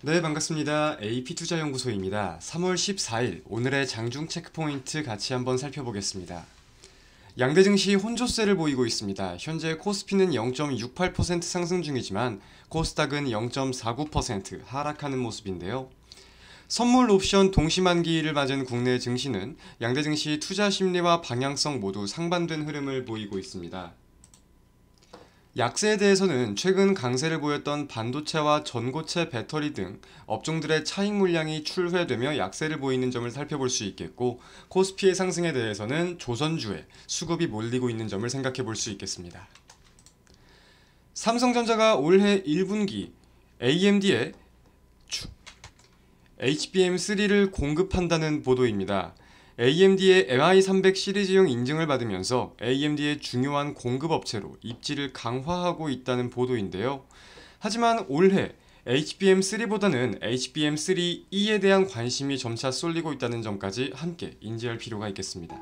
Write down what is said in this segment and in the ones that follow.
네, 반갑습니다. AP투자연구소입니다. 3월 14일 오늘의 장중 체크포인트 같이 한번 살펴보겠습니다. 양대 증시 혼조세를 보이고 있습니다. 현재 코스피는 0.68% 상승 중이지만 코스닥은 0.49% 하락하는 모습인데요. 선물 옵션 동시만기를 맞은 국내 증시는 양대 증시 투자 심리와 방향성 모두 상반된 흐름을 보이고 있습니다. 약세에 대해서는 최근 강세를 보였던 반도체와 전고체 배터리 등 업종들의 차익 물량이 출회되며 약세를 보이는 점을 살펴볼 수 있겠고, 코스피의 상승에 대해서는 조선주에 수급이 몰리고 있는 점을 생각해 볼 수 있겠습니다. 삼성전자가 올해 1분기 AMD에 HBM3를 공급한다는 보도입니다. AMD의 MI300 시리즈용 인증을 받으면서 AMD의 중요한 공급업체로 입지를 강화하고 있다는 보도인데요. 하지만 올해 HBM3보다는 HBM3E에 대한 관심이 점차 쏠리고 있다는 점까지 함께 인지할 필요가 있겠습니다.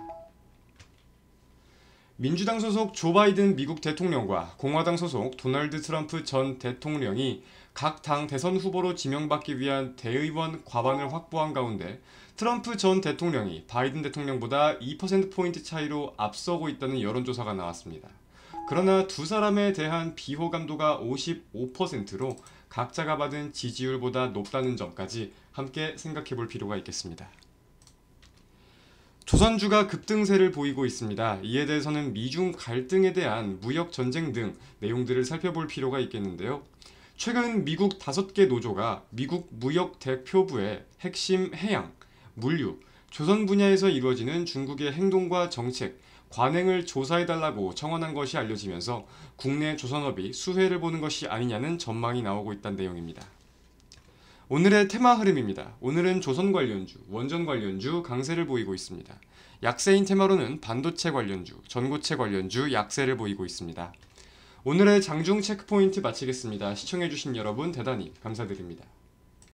민주당 소속 조 바이든 미국 대통령과 공화당 소속 도널드 트럼프 전 대통령이 각 당 대선 후보로 지명받기 위한 대의원 과반을 확보한 가운데 트럼프 전 대통령이 바이든 대통령보다 2%포인트 차이로 앞서고 있다는 여론조사가 나왔습니다. 그러나 두 사람에 대한 비호감도가 55%로 각자가 받은 지지율보다 높다는 점까지 함께 생각해 볼 필요가 있겠습니다. 조선주가 급등세를 보이고 있습니다. 이에 대해서는 미중 갈등에 대한 무역 전쟁 등 내용들을 살펴볼 필요가 있겠는데요. 최근 미국 5개 노조가 미국 무역 대표부의 핵심 해양, 물류, 조선 분야에서 이루어지는 중국의 행동과 정책, 관행을 조사해달라고 청원한 것이 알려지면서 국내 조선업이 수혜를 보는 것이 아니냐는 전망이 나오고 있다는 내용입니다. 오늘의 테마 흐름입니다. 오늘은 조선 관련주, 원전 관련주 강세를 보이고 있습니다. 약세인 테마로는 반도체 관련주, 전고체 관련주 약세를 보이고 있습니다. 오늘의 장중 체크포인트 마치겠습니다. 시청해주신 여러분 대단히 감사드립니다.